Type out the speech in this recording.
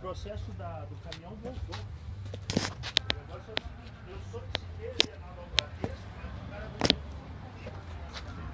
processo do caminhão voltou. Eu sou de Siqueira, na Lombartesco, mas o cara voltou comigo.